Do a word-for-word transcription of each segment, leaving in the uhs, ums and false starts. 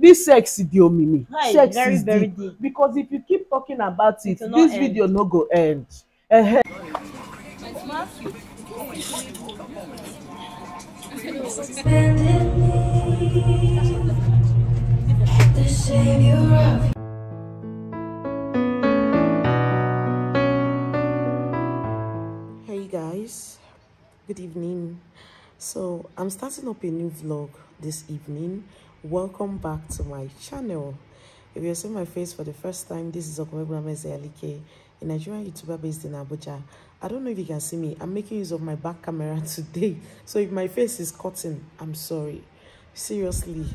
This sex is the omimi. Sex very, is very deep. deep. Because if you keep talking about it, it this end. video no go end. Uh-huh. Hey guys, good evening. So I'm starting up a new vlog this evening. Welcome back to my channel. If you're seeing my face for the first time, this is Ogom Ogbuefi Ezealike, a Nigerian YouTuber based in Abuja. I don't know if you can see me. I'm making use of my back camera today, so if my face is cutting, I'm sorry. Seriously,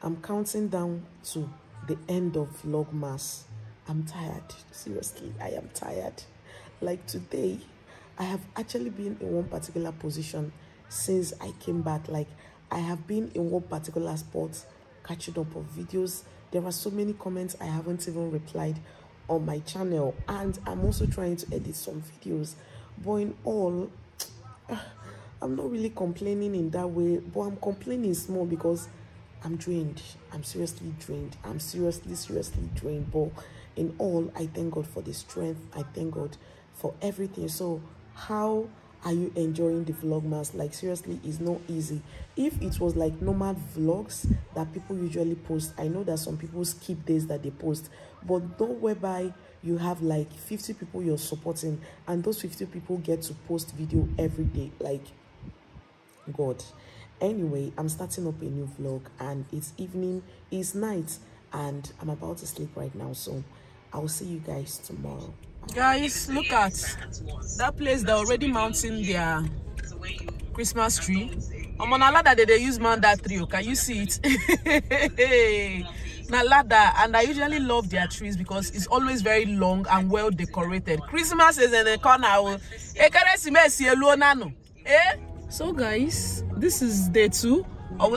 I'm counting down to the end of VLOGMAS. I'm tired. Seriously, I am tired. Like today, I have actually been in one particular position since I came back. Like, I have been in one particular spot catching up on videos. There are so many comments I haven't even replied on my channel, and I'm also trying to edit some videos. But in all, I'm not really complaining in that way, but I'm complaining small because I'm drained. I'm seriously drained. I'm seriously, seriously drained. But in all, I thank God for the strength. I thank God for everything. So how are you enjoying the vlogmas? Like, seriously, it's not easy. If it was like normal vlogs that people usually post, I know that some people skip days that they post, but don't, whereby you have like fifty people you're supporting and those fifty people get to post video every day. Like, God. Anyway, I'm starting up a new vlog, and it's evening, it's night, and I'm about to sleep right now, so I'll see you guys tomorrow. Guys, look at that place. They're already mounting their Christmas tree. I'm on a ladder that they use mount that tree. Can you see it? Na ladder, and I usually love their trees because it's always very long and well decorated. Christmas is in the corner. So guys, this is day two.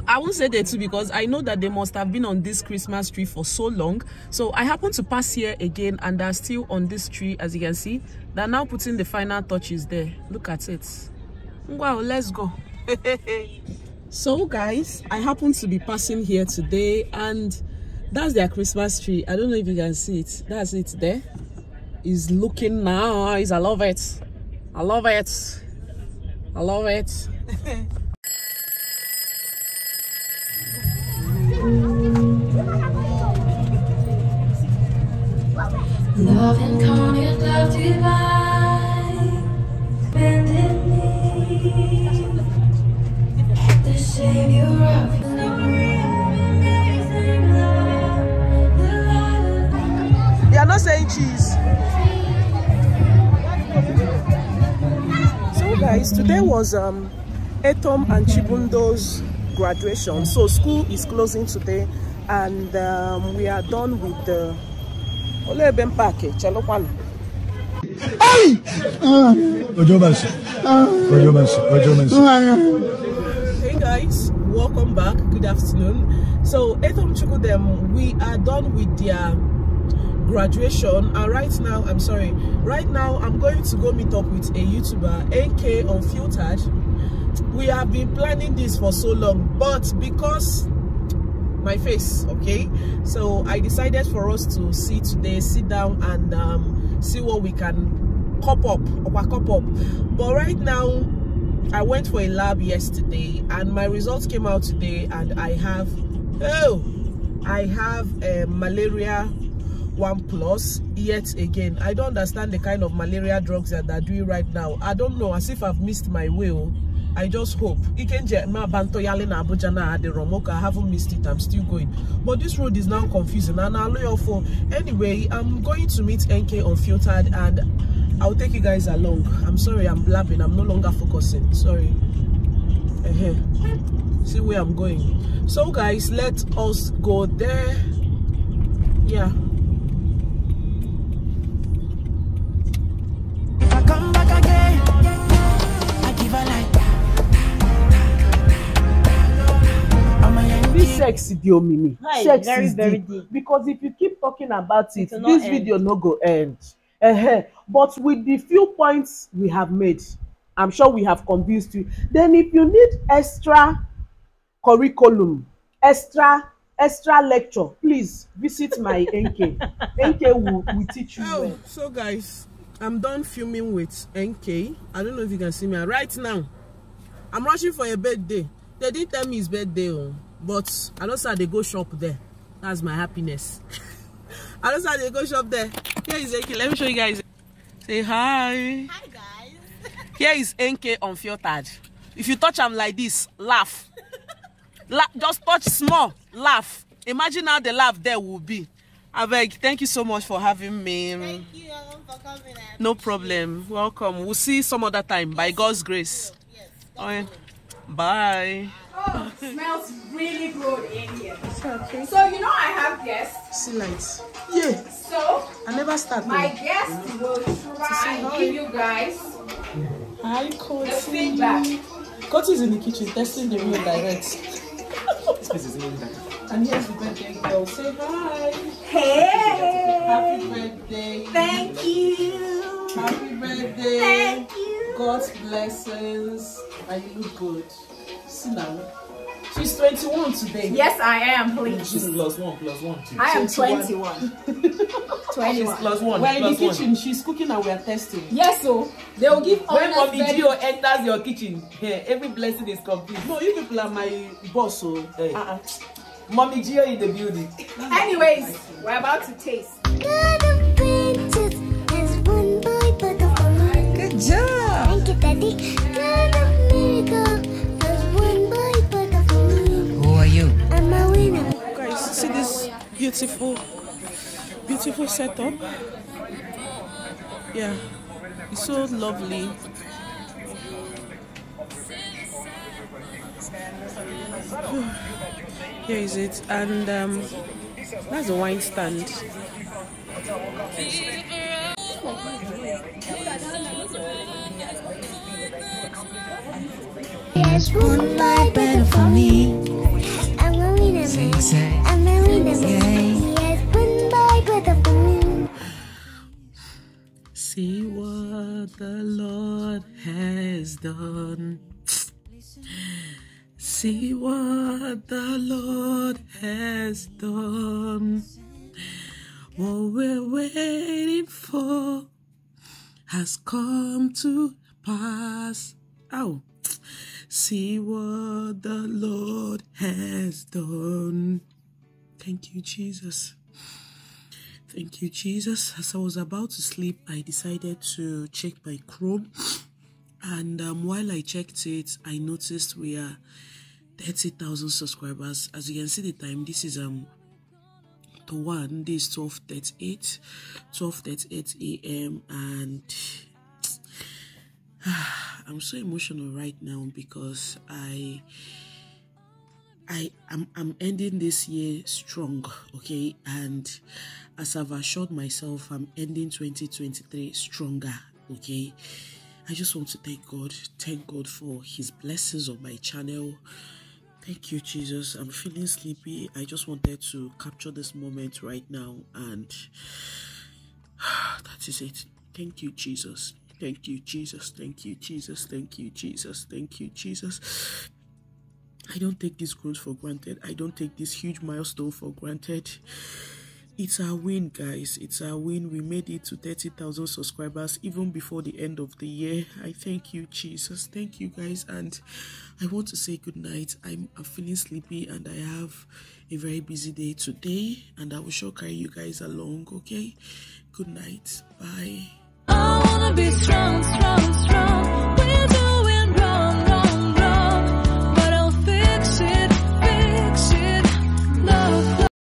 I won't say that too because I know that they must have been on this Christmas tree for so long. So I happened to pass here again, and they're still on this tree, as you can see. They're now putting the final touches there. Look at it. Wow, let's go. So guys, I happened to be passing here today, and that's their Christmas tree. I don't know if you can see it. That's it there. It's looking nice. I love it. I love it. I love it. Love incarnate, love divine, bend in me, the Savior of your glory, amazing love, the light of. They are not saying cheese. So guys, today was um, Etom and Chibundo's graduation, so school is closing today, and um, we are done with the Hey guys, welcome back. Good afternoon. So Etom Chuku them, we are done with their graduation, and right now, I'm sorry, right now I'm going to go meet up with a YouTuber, N K Unfiltered. We have been planning this for so long, but because my face, okay, so I decided for us to see today, sit down and um, see what we can cop up or cop up. But right now, I went for a lab yesterday, and my results came out today, and I have oh, I have a malaria one plus yet again. I don't understand the kind of malaria drugs that they're doing right now. I don't know, as if I've missed my will. I just hope. I haven't missed it. I'm still going. But this road is now confusing. And I'll lay off for. Anyway, I'm going to meet N K Unfiltered, and I'll take you guys along. I'm sorry, I'm blabbing. I'm no longer focusing. Sorry. Uh-huh. See where I'm going. So, guys, let us go there. Yeah. Sex is the omimi. Sex very, is very deep. deep. Because if you keep talking about it, it this end. video no go end. Uh-huh. But with the few points we have made, I'm sure we have convinced you. Then if you need extra curriculum, extra extra lecture, please visit my N K. N K will, will teach you. Oh, well. So guys, I'm done filming with N K. I don't know if you can see me right now. I'm rushing for a birthday. They didn't tell me his birthday, oh, but I don't say they go shop there. That's my happiness. I don't say they go shop there. Here is N K. Let me show you guys. Say hi. Hi guys. Here is N K Unfiltered. If you touch him like this, laugh. La just touch small, laugh. Imagine how the laugh there will be. I beg, thank you so much for having me. Thank you for coming. No problem. You. Welcome. We'll see you some other time. Yes. By God's grace. Yes. Right. Bye. Oh, it smells really good in here. Okay. So you know I have guests. See lights. Yeah. So I never start. My guests will try and give you guys I the feedback. Coach is in the kitchen testing the real direct. And here's the birthday girl. Say hi. Hey. Happy birthday. Thank you. Happy birthday. Thank you. God's blessings. And you look good. See now. She's twenty-one today. Yes, I am. Please. She's plus one, plus one. Two. I am twenty-one. twenty-one. She's plus one. We're in the kitchen. One. She's cooking and we are testing. Yes, so they will give. When Mommy Gio enters your kitchen, yeah, every blessing is complete. No, you people are my boss, so. Hey. Uh-uh. Mommy Gio in the building. Anyways, we're about to taste. Good job. Thank you, Daddy. See this beautiful, beautiful setup. Yeah, it's so lovely. Here is it, and um, that's the wine stand. There's one life better for me. I'm a winner. Yes, see what the Lord has done. See what the Lord has done. What we're waiting for has come to pass. Ow. See what the Lord has done. Thank you, Jesus. Thank you, Jesus. As I was about to sleep, I decided to check my Chrome. And um, while I checked it, I noticed we are thirty thousand subscribers. As you can see the time, this is um the one. This is twelve thirty-eight. twelve thirty-eight a m and... I'm so emotional right now because I, I, I'm, I'm ending this year strong, okay? And as I've assured myself, I'm ending twenty twenty-three stronger, okay? I just want to thank God. Thank God for His blessings on my channel. Thank you, Jesus. I'm feeling sleepy. I just wanted to capture this moment right now, and that is it. Thank you, Jesus. Thank you, Jesus. Thank you, Jesus. Thank you, Jesus. Thank you, Jesus. I don't take this growth for granted. I don't take this huge milestone for granted. It's our win, guys. It's our win. We made it to thirty thousand subscribers even before the end of the year. I thank you, Jesus. Thank you, guys. And I want to say good night. I'm, I'm feeling sleepy and I have a very busy day today. And I will sure carry you guys along, okay? Good night. Bye. I wanna be strong, strong.